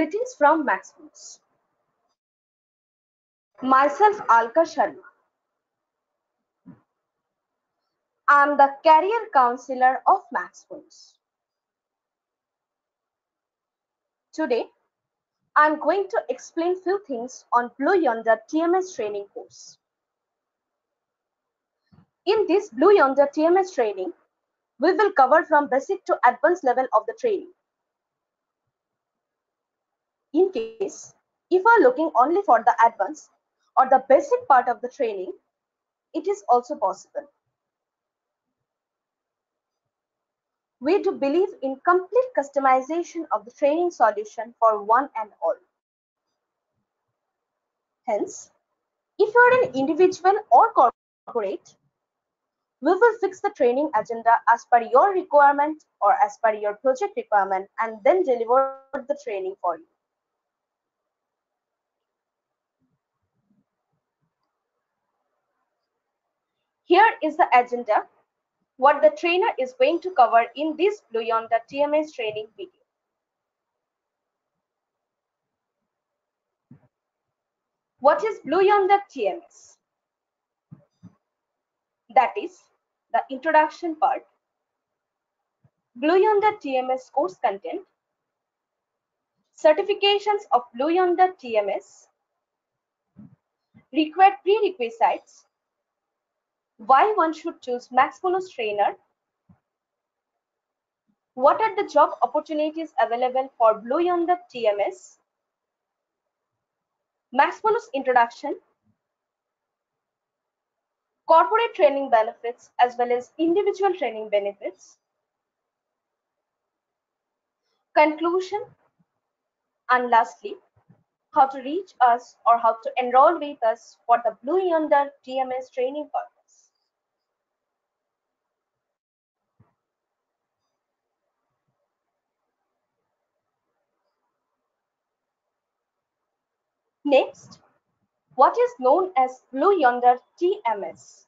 Greetings from MaxMunus. Myself, Alka Sharma. I am the career counselor of MaxMunus. Today, I am going to explain few things on Blue Yonder TMS training course. In this Blue Yonder TMS training, we will cover from basic to advanced level of the training. In case, if you are looking only for the advanced or the basic part of the training, it is also possible. We do believe in complete customization of the training solution for one and all. Hence, if you are an individual or corporate, we will fix the training agenda as per your requirement or as per your project requirement and then deliver the training for you. Here is the agenda, what the trainer is going to cover in this Blue Yonder TMS training video. What is Blue Yonder TMS? That is the introduction part, Blue Yonder TMS course content, certifications of Blue Yonder TMS, required prerequisites, why one should choose MaxMunus trainer, what are the job opportunities available for Blue Yonder TMS, MaxMunus introduction, corporate training benefits as well as individual training benefits, conclusion, and lastly, how to reach us or how to enroll with us for the Blue Yonder TMS training purpose. Next, what is known as Blue Yonder TMS?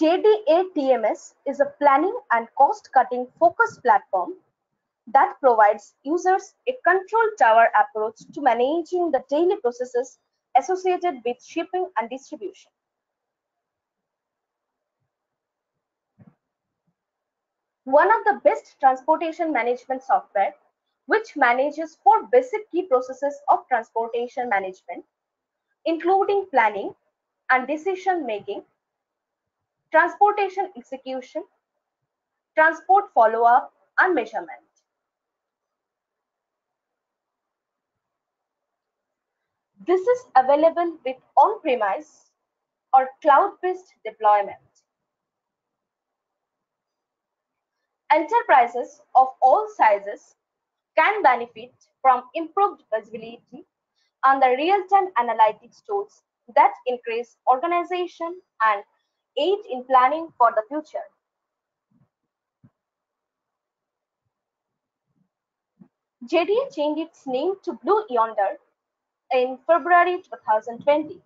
JDA TMS is a planning and cost-cutting focus platform that provides users a control tower approach to managing the daily processes associated with shipping and distribution. One of the best transportation management software, which manages 4 basic key processes of transportation management, including planning and decision making, transportation execution, transport follow-up, and measurement. This is available with on-premise or cloud-based deployment. Enterprises of all sizes can benefit from improved visibility and the real-time analytics tools that increase organization and aid in planning for the future. JDA changed its name to Blue Yonder in February 2020.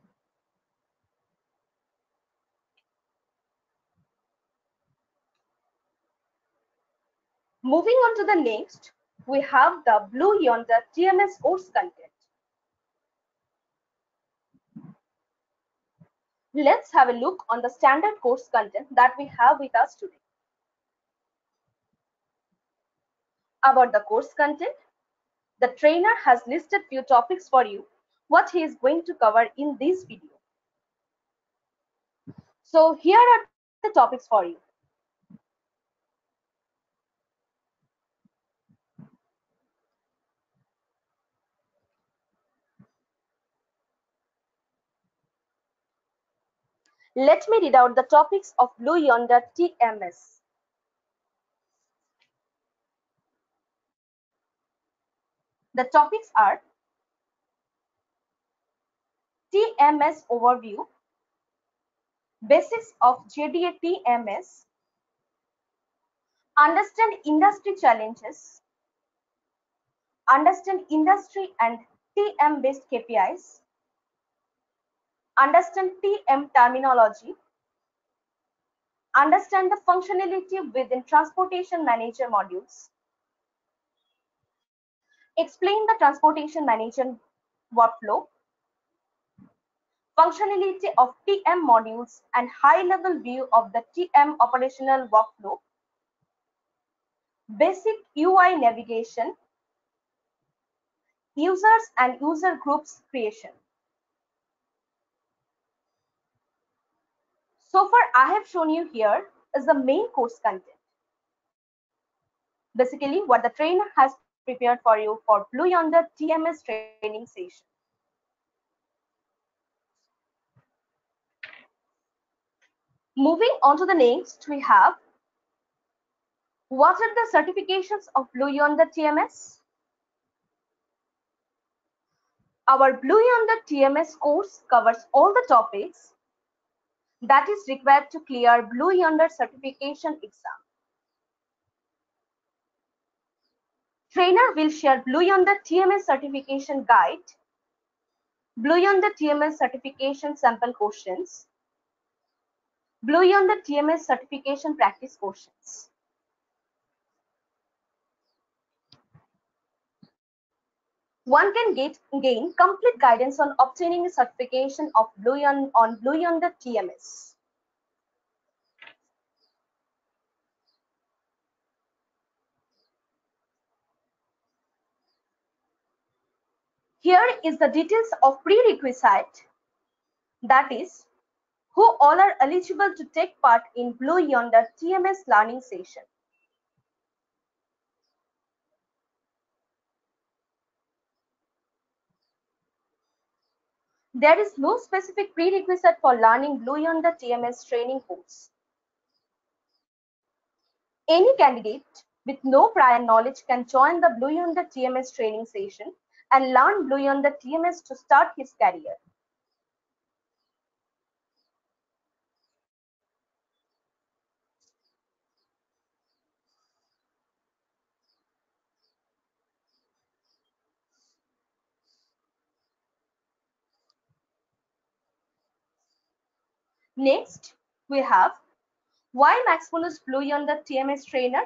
Moving on to the next, we have the Blue Yonder TMS course content. Let's have a look on the standard course content that we have with us today. About the course content, the trainer has listed few topics for you, what he is going to cover in this video. So here are the topics for you. Let me read out the topics of Blue Yonder TMS. The topics are TMS overview, basics of JDA TMS, Understand industry challenges, understand industry and TM based KPIs, understand TM terminology, understand the functionality within transportation manager modules, explain the transportation management workflow, functionality of TM modules and high-level view of the TM operational workflow, basic UI navigation, users and user groups creation. So far, I have shown you here is the main course content. Basically, what the trainer has prepared for you for Blue Yonder TMS training session. Moving on to the next, we have what are the certifications of Blue Yonder TMS? Our Blue Yonder TMS course covers all the topics that is required to clear Blue Yonder certification exam. Trainer will share Blue Yonder TMS certification guide, Blue Yonder TMS certification sample questions, Blue Yonder TMS certification practice questions. One can gain complete guidance on obtaining a certification of Blue Yonder TMS. Here is the details of prerequisite, that is, who all are eligible to take part in Blue Yonder TMS learning session. There is no specific prerequisite for learning Blue Yonder TMS training course. Any candidate with no prior knowledge can join the Blue Yonder TMS training session and learn Blue Yonder TMS to start his career. Next, we have why MaxMunus Blue Yonder TMS trainer.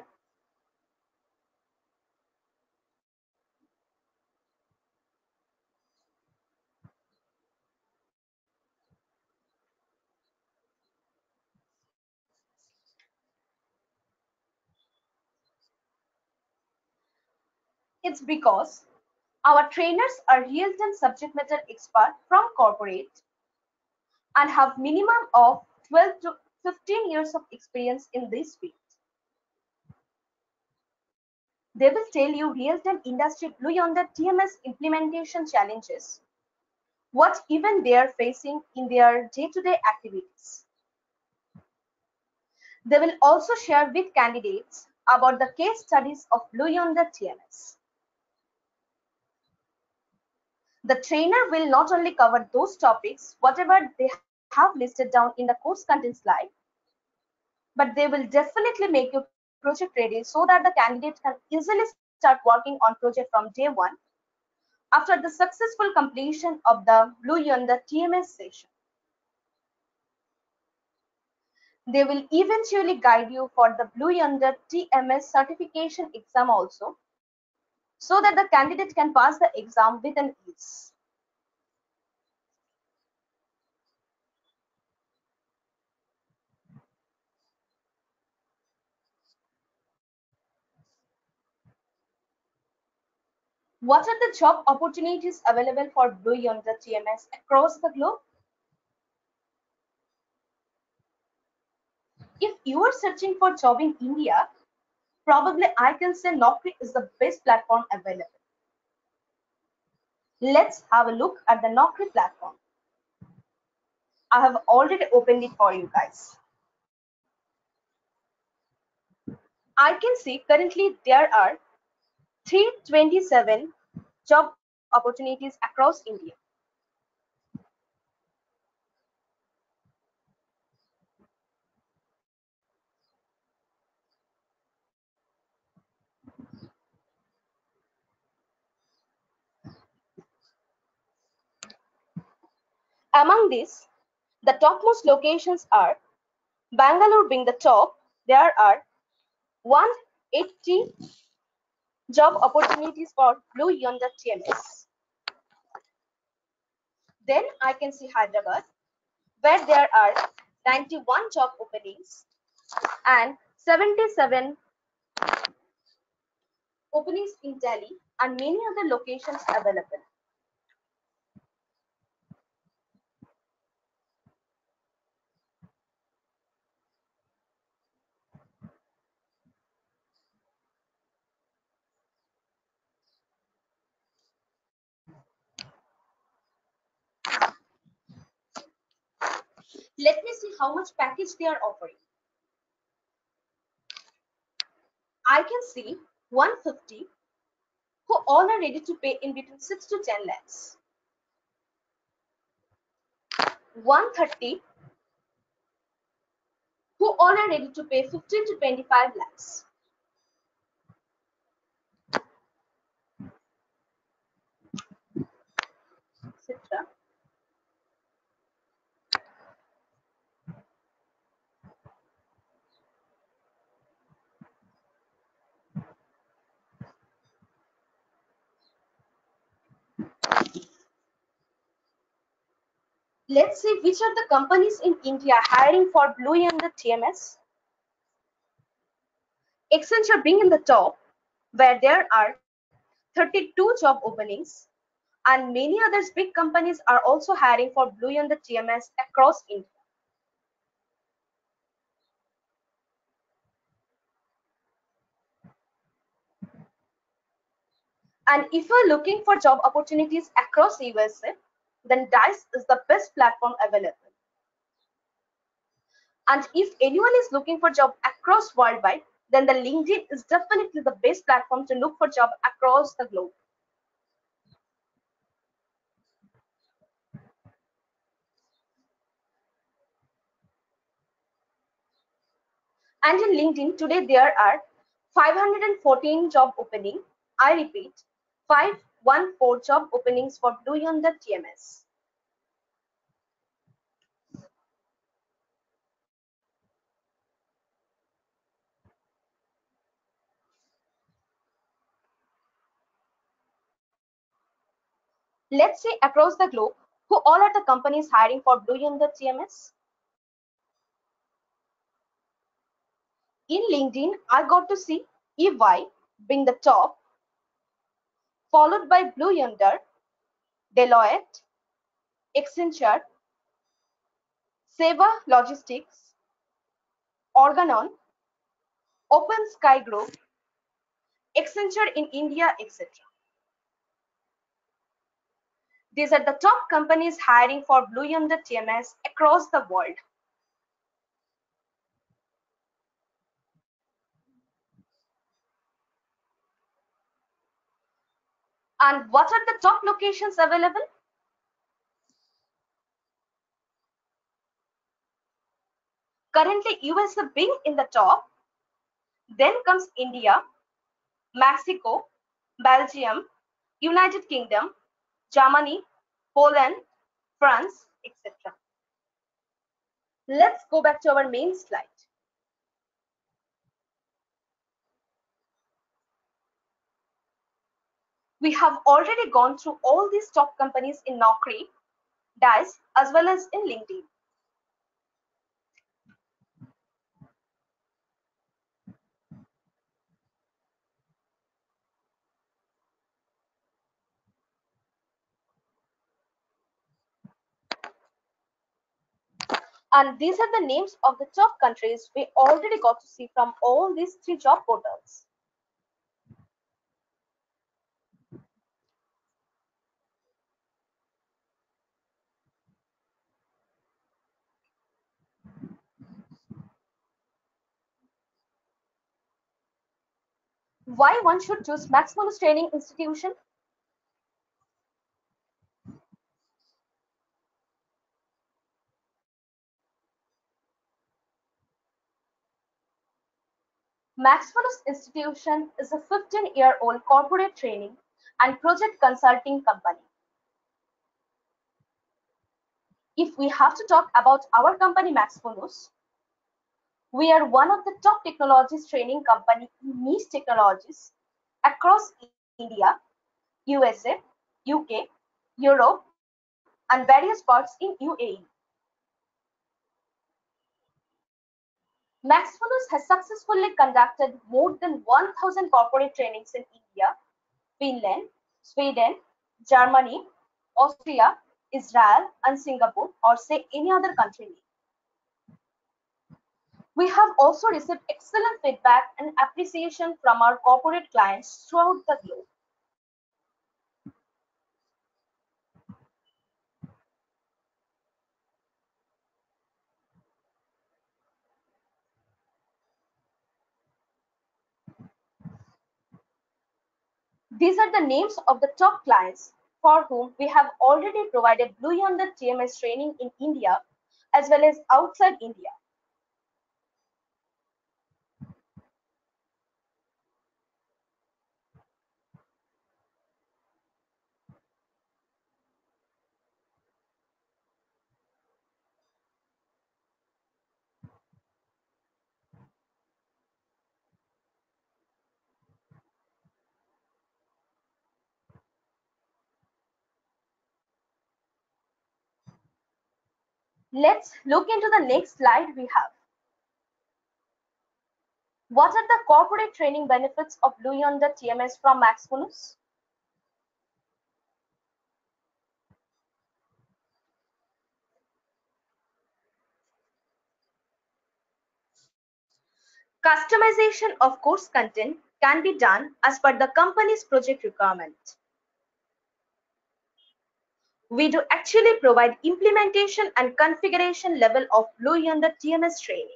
It's because our trainers are real-time subject matter experts from corporate and have minimum of 12 to 15 years of experience in this field. They will tell you real-time industry Blue Yonder TMS implementation challenges, what even they are facing in their day-to-day activities. They will also share with candidates about the case studies of Blue Yonder TMS. The trainer will not only cover those topics, whatever they have listed down in the course content slide, but they will definitely make you project ready so that the candidate can easily start working on project from day one after the successful completion of the Blue Yonder TMS session. They will eventually guide you for the Blue Yonder TMS certification exam also, so that the candidate can pass the exam with an ease. What are the job opportunities available for Blue Yonder TMS across the globe? If you are searching for a job in India, probably I can say Naukri is the best platform available. Let's have a look at the Naukri platform. I have already opened it for you guys. I can see currently there are 327 job opportunities across India. Among these, the topmost locations are Bangalore being the top. There are 180 job opportunities for Blue Yonder TMS. Then I can see Hyderabad, where there are 91 job openings and 77 openings in Delhi and many other locations available. Let me see how much package they are offering. I can see 150 who all are ready to pay in between 6 to 10 lakhs. 130 who all are ready to pay 15 to 25 lakhs. 50. Let's see which are the companies in India hiring for Blue Yonder TMS. Accenture being in the top, where there are 32 job openings, and many other big companies are also hiring for Blue Yonder TMS across India. And if you're looking for job opportunities across USA, then Dice is the best platform available. And if anyone is looking for job across worldwide, then the LinkedIn is definitely the best platform to look for job across the globe. And in LinkedIn, today there are 514 job openings. I repeat, 514 job openings for Blue Yonder TMS. Let's see across the globe who all are the companies hiring for Blue Yonder TMS. In LinkedIn, I got to see EY being the top, followed by Blue Yonder, Deloitte, Accenture, Seva Logistics, Organon, Open Sky Group, Accenture in India, etc. These are the top companies hiring for Blue Yonder TMS across the world. And what are the top locations available? Currently, USA being in the top, then comes India, Mexico, Belgium, United Kingdom, Germany, Poland, France, etc. Let's go back to our main slide. We have already gone through all these top companies in Naukri, Dice, as well as in LinkedIn. And these are the names of the top countries we already got to see from all these three job portals. Why one should choose MaxMunus training institution? MaxMunus institution is a 15-year-old corporate training and project consulting company. if we have to talk about our company, MaxMunus, we are one of the top technologies training company in niche technologies across India, USA, UK, Europe, and various parts in UAE. MaxMunus has successfully conducted more than 1,000 corporate trainings in India, Finland, Sweden, Germany, Austria, Israel, and Singapore, or say any other country. We have also received excellent feedback and appreciation from our corporate clients throughout the globe. These are the names of the top clients for whom we have already provided Blue Yonder TMS training in India as well as outside India. Let's look into the next slide we have. What are the corporate training benefits of Blue Yonder TMS from MaxMunus? Customization of course content can be done as per the company's project requirement. We do actually provide implementation and configuration level of Blue Yonder TMS training.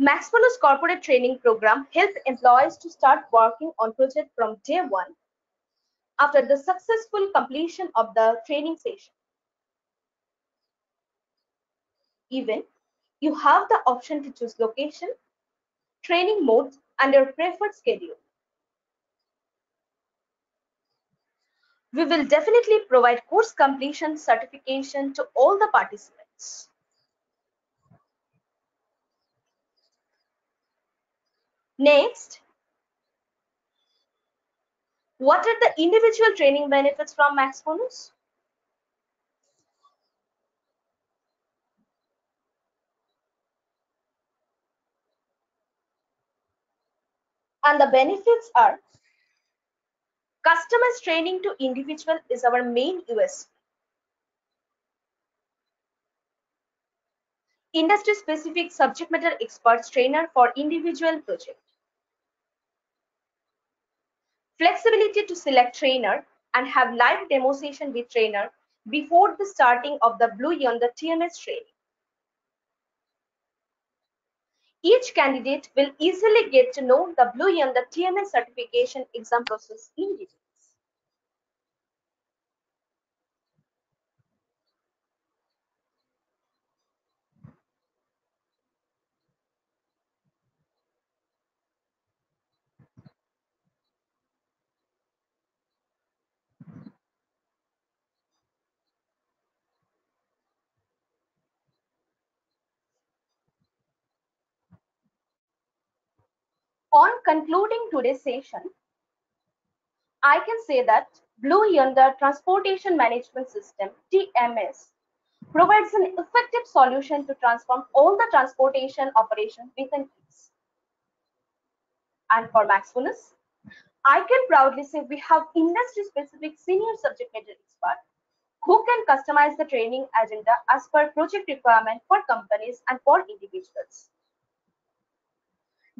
MaxMunus corporate training program helps employees to start working on project from day one after the successful completion of the training session. Even you have the option to choose location, training mode, and your preferred schedule. We will definitely provide course completion certification to all the participants. Next, what are the individual training benefits from MaxMunus? And the benefits are: customized training to individual is our main USP. Industry-specific subject matter experts trainer for individual project. Flexibility to select trainer and have live demo session with trainer before the starting of the Blue Yonder TMS training. Each candidate will easily get to know the Blue Yonder TMS certification exam process in details. On concluding today's session, I can say that Blue Yonder Transportation Management System (TMS) provides an effective solution to transform all the transportation operations within ease. And for MaxMunus, I can proudly say we have industry-specific senior subject matter expert who can customize the training agenda as per project requirement for companies and for individuals.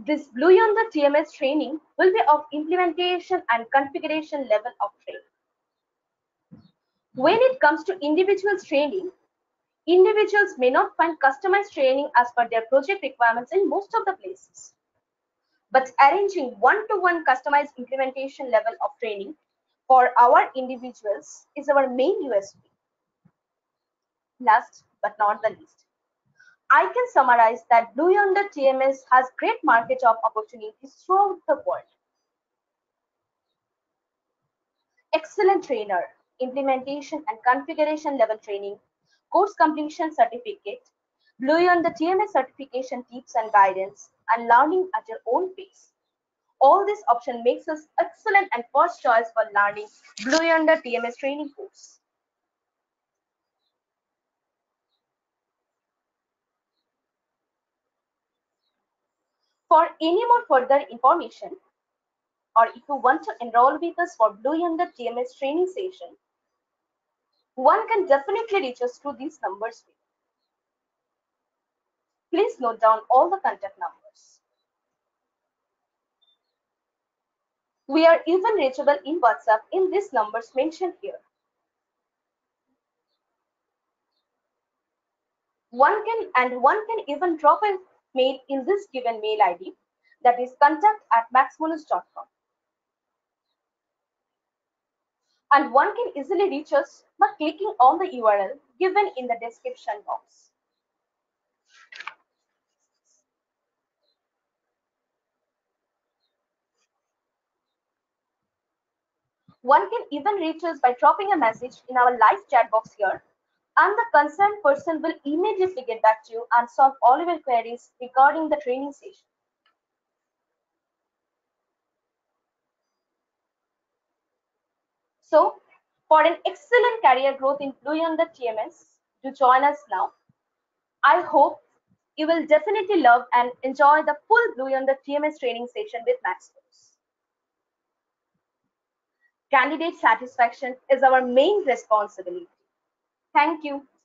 This Blue Yonder TMS training will be of implementation and configuration level of training. When it comes to individuals training, individuals may not find customized training as per their project requirements in most of the places. But arranging one-to-one customized implementation level of training for our individuals is our main USP. Last but not the least, I can summarize that Blue Yonder TMS has great market of opportunities throughout the world. Excellent trainer, implementation and configuration level training, course completion certificate, Blue Yonder TMS certification tips and guidance, and learning at your own pace. All this option makes us excellent and first choice for learning Blue Yonder TMS training course. For any more further information, or if you want to enroll with us for Blue Yonder TMS training session, one can definitely reach us through these numbers. Please note down all the contact numbers. We are even reachable in WhatsApp in these numbers mentioned here. One can even drop a mail in this given mail ID, that is contact@maxmunus.com. And one can easily reach us by clicking on the URL given in the description box. One can even reach us by dropping a message in our live chat box here, and the concerned person will immediately get back to you and solve all of your queries regarding the training session. So, for an excellent career growth in Blue Yonder TMS, do join us now. I hope you will definitely love and enjoy the full Blue Yonder TMS training session with MaxMunus. Candidate satisfaction is our main responsibility. Thank you.